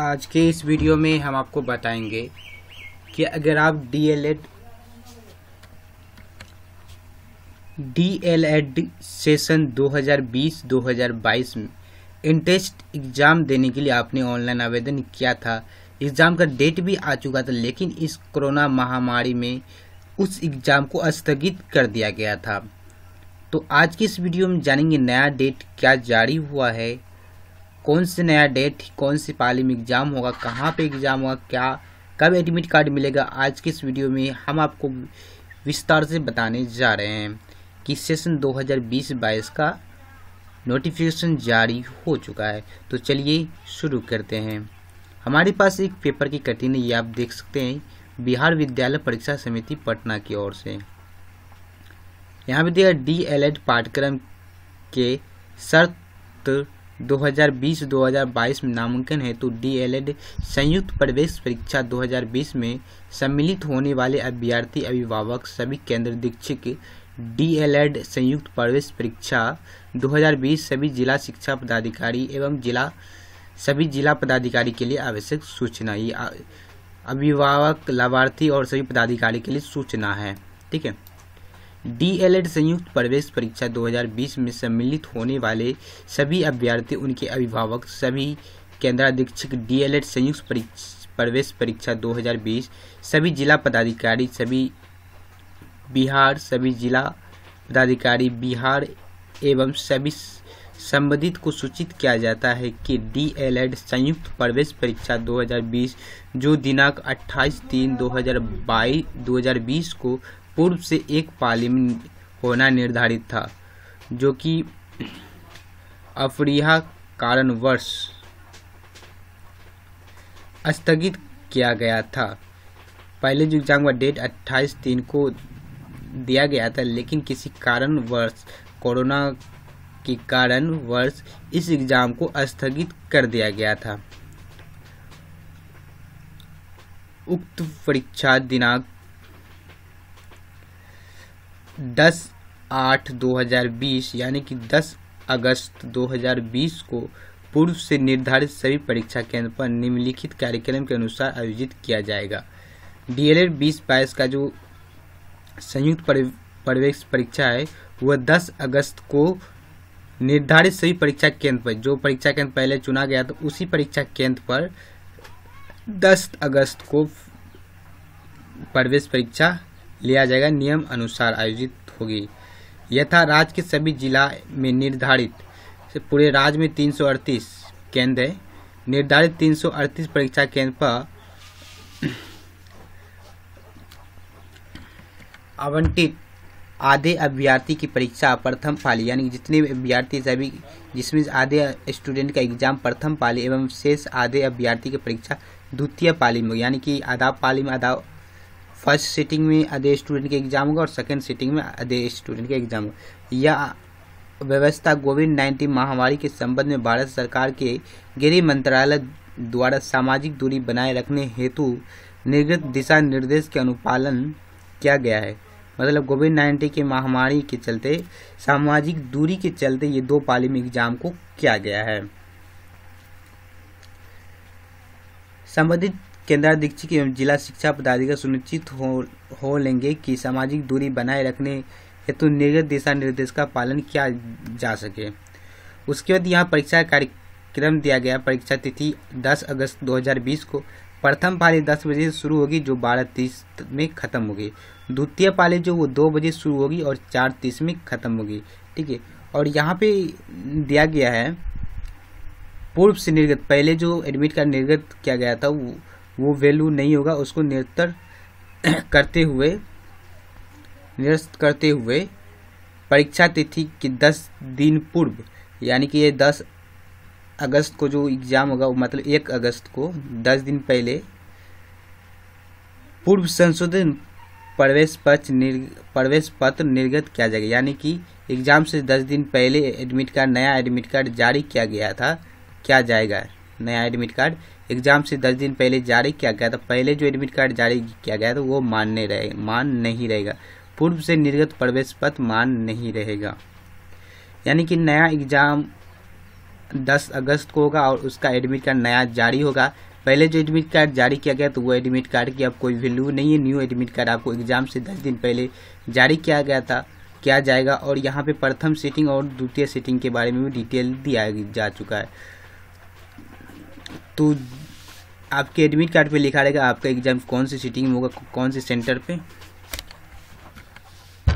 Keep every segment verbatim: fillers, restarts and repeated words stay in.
आज के इस वीडियो में हम आपको बताएंगे कि अगर आप D El Ed D El Ed session दो हज़ार बीस दो हज़ार बाईस में इंट्रेंस एग्ज़ाम देने के लिए आपने ऑनलाइन आवेदन किया था। एग्ज़ाम का डेट भी आ चुका था, लेकिन इस कोरोना महामारी में उस एग्ज़ाम को स्थगित कर दिया गया था। तो आज की इस वीडियो में जानेंगे नया डेट क्या जारी हुआ है, कौन से नया डेट, कौन से पाली में एग्ज़ाम होगा, कहाँ पे एग्ज़ाम होगा, क्या कब एडमिट कार्ड मिलेगा। आज की इस वीडियो में हम आपको विस्तार से बताने जा रहे हैं कि सेशन दो हज़ार बीस बाईस का नोटिफिकेशन जारी हो चुका है। तो चलिए शुरू करते हैं। हमारे पास एक पेपर की कटिंग है, ये आप देख सकते हैं, बिहार विद्यालय परीक्षा समिति पटना की ओर से। यहाँ पे देखा डी एल एड पाठ्यक्रम के शर्त दो हज़ार बीस दो हज़ार बाईस में नामांकन है तो डी एल एड संयुक्त प्रवेश परीक्षा दो हज़ार बीस में सम्मिलित होने वाले अभ्यर्थी अभिभावक सभी केंद्र दीक्षक डी एल एड संयुक्त प्रवेश परीक्षा दो हज़ार बीस सभी जिला शिक्षा पदाधिकारी एवं जिला सभी जिला पदाधिकारी के लिए आवश्यक सूचना। ये अभिभावक, लाभार्थी और सभी पदाधिकारी के लिए सूचना है, ठीक है। डी एल एड संयुक्त प्रवेश परीक्षा दो हज़ार बीस में सम्मिलित होने वाले सभी अभ्यर्थी, उनके अभिभावक, सभी केंद्राधीक्षक डी एल एड संयुक्त प्रवेश परीक्षा दो हज़ार बीस सभी जिला पदाधिकारी, सभी बिहार सभी जिला पदाधिकारी बिहार एवं सभी संबंधित को सूचित किया जाता है कि डी एल एड संयुक्त प्रवेश परीक्षा दो हज़ार बीस जो दिनांक अट्ठाईस तीन दो हज़ार बीस को पूर्व से एक पाली में होना निर्धारित था, जो कि अपरिहार्य कारणवश स्थगित किया गया था। पहले जो एग्जाम का डेट अट्ठाईस तीन को दिया गया था, लेकिन किसी कारणवश कोरोना के कारणवश इस एग्जाम को स्थगित कर दिया गया था। उक्त परीक्षा दिनांक दस आठ दो हज़ार बीस यानी कि दस अगस्त दो हज़ार बीस को पूर्व से निर्धारित सभी परीक्षा केंद्र पर निम्नलिखित कार्यक्रम के अनुसार आयोजित किया जाएगा। डी एल एड बीस बाईस का जो संयुक्त प्रवेश परीक्षा है वह दस अगस्त को निर्धारित सभी परीक्षा केंद्र पर, जो परीक्षा केंद्र पहले चुना गया था उसी परीक्षा केंद्र पर दस अगस्त को प्रवेश परीक्षा लिया जाएगा, नियम अनुसार आयोजित होगी। यथा राज्य के सभी जिला में निर्धारित, पूरे राज्य में तीन सौ अड़तीस केंद्र है, निर्धारित तीन सौ अड़तीस परीक्षा केंद्र पर आवंटित आधे अभ्यर्थी की परीक्षा प्रथम पाली, यानी जितने भी अभ्यर्थी सभी, जिसमें आधे स्टूडेंट का एग्जाम प्रथम पाली एवं शेष आधे अभ्यर्थी की परीक्षा द्वितीय पाली में, यानी कि आधा पाली में आधा फर्स्ट सीटिंग में आधे स्टूडेंट के एग्जाम होगा और सेकंड सीटिंग में आधे स्टूडेंट के एग्जाम होगा। यह व्यवस्था कोविड नाइन्टीन महामारी के संबंध में भारत सरकार के गृह मंत्रालय द्वारा सामाजिक दूरी बनाए रखने हेतु निर्गत दिशा निर्देश के अनुपालन किया गया है। मतलब कोविड नाइन्टीन के महामारी के चलते, सामाजिक दूरी के चलते ये दो पाली में एग्जाम को किया गया है। संबंधित केंद्राधीक्षक एवं जिला शिक्षा पदाधिकारी सुनिश्चित हो हो लेंगे कि सामाजिक दूरी बनाए रखने हेतु निर्गत दिशा निर्देश का पालन किया जा सके। उसके बाद यहाँ परीक्षा कार्यक्रम दिया गया। परीक्षा तिथि दस अगस्त दो हज़ार बीस को प्रथम पाली दस बजे से शुरू होगी, जो बारह तीस में खत्म होगी। द्वितीय पाली जो वो दो बजे शुरू होगी और चार तीस में खत्म होगी, ठीक है। और यहाँ पे दिया गया है पूर्व से निर्गत, पहले जो एडमिट कार्ड निर्गत किया गया था वो वो वैल्यू नहीं होगा, उसको निरस्तर करते हुए निरस्त करते हुए परीक्षा तिथि के दस दिन पूर्व, यानी कि ये दस अगस्त को जो एग्ज़ाम होगा, मतलब एक अगस्त को दस दिन पहले पूर्व संशोधन प्रवेश पत्र निर्ग प्रवेश पत्र निर्गत किया जाएगा। यानी कि एग्ज़ाम से दस दिन पहले एडमिट कार्ड, नया एडमिट कार्ड जारी किया गया था, क्या जाएगा नया एडमिट कार्ड एग्ज़ाम से दस दिन पहले जारी किया गया था। पहले जो एडमिट कार्ड जारी किया गया था वो मान्य रहे मान नहीं रहेगा, पूर्व से निर्गत प्रवेश पत्र मान नहीं रहेगा। यानी कि नया एग्ज़ाम दस अगस्त को होगा और उसका एडमिट कार्ड नया जारी होगा, पहले जो एडमिट कार्ड जारी किया गया तो वो एडमिट कार्ड की अब कोई वैल्यू नहीं है। न्यू एडमिट कार्ड आपको एग्जाम से दस दिन पहले जारी किया गया था किया जाएगा। और यहाँ पे प्रथम सीटिंग और द्वितीय सीटिंग के बारे में भी डिटेल दिया जा चुका है। तो आपके एडमिट कार्ड पे लिखा रहेगा आपका एग्जाम कौन सी सीटिंग में होगा, कौन से सेंटर पे।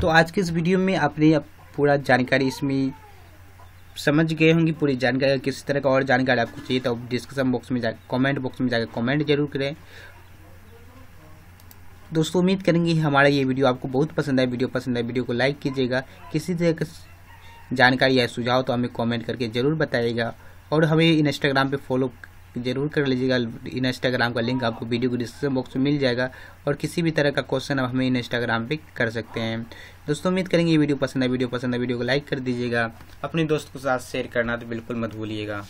तो आज के इस वीडियो में आपने पूरा जानकारी इसमें समझ गए होंगे, पूरी जानकारी। किसी तरह का और जानकारी आपको चाहिए तो आप डिस्क्रिप्शन बॉक्स में जाकर कमेंट बॉक्स में जाकर कमेंट जरूर करें। दोस्तों उम्मीद करेंगे हमारा ये वीडियो आपको बहुत पसंद आए। वीडियो पसंद आए वीडियो को लाइक कीजिएगा। किसी तरह का जानकारी या सुझाव तो हमें कमेंट करके ज़रूर बताइएगा। और हमें इंस्टाग्राम पे फॉलो जरूर कर लीजिएगा। इंस्टाग्राम का लिंक आपको वीडियो को डिस्क्रिप्शन बॉक्स में मिल जाएगा। और किसी भी तरह का क्वेश्चन आप हमें इंस्टाग्राम पे कर सकते हैं। दोस्तों उम्मीद करेंगे ये वीडियो पसंद है वीडियो पसंद है वीडियो को लाइक कर दीजिएगा। अपने दोस्त के साथ शेयर करना तो बिल्कुल मत भूलिएगा।